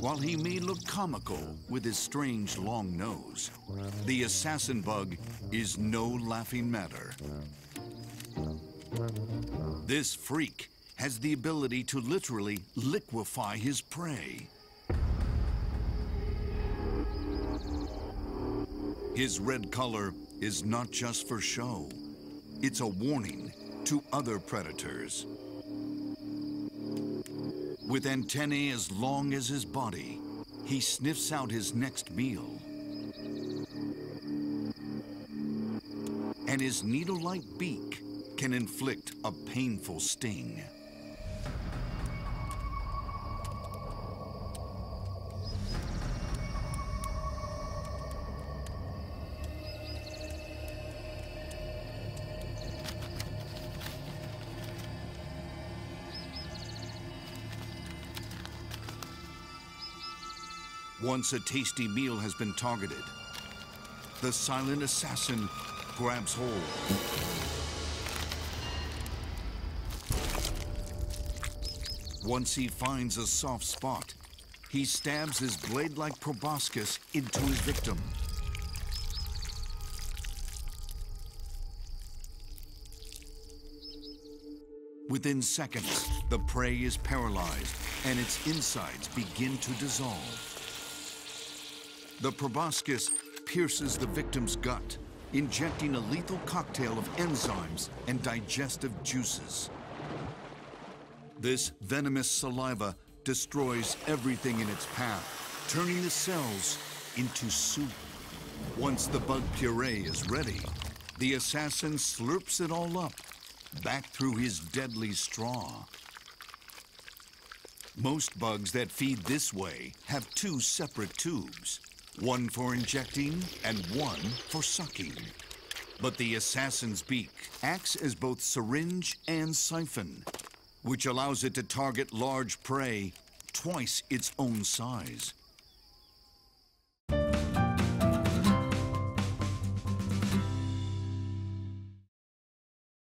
While he may look comical with his strange long nose, the assassin bug is no laughing matter. This freak has the ability to literally liquefy his prey. His red color is not just for show. It's a warning to other predators. With antennae as long as his body, he sniffs out his next meal. And his needle-like beak can inflict a painful sting. Once a tasty meal has been targeted, the silent assassin grabs hold. Once he finds a soft spot, he stabs his blade-like proboscis into his victim. Within seconds, the prey is paralyzed and its insides begin to dissolve. The proboscis pierces the victim's gut, injecting a lethal cocktail of enzymes and digestive juices. This venomous saliva destroys everything in its path, turning the cells into soup. Once the bug puree is ready, the assassin slurps it all up, back through his deadly straw. Most bugs that feed this way have two separate tubes. One for injecting and one for sucking. But the assassin's beak acts as both syringe and siphon, which allows it to target large prey twice its own size.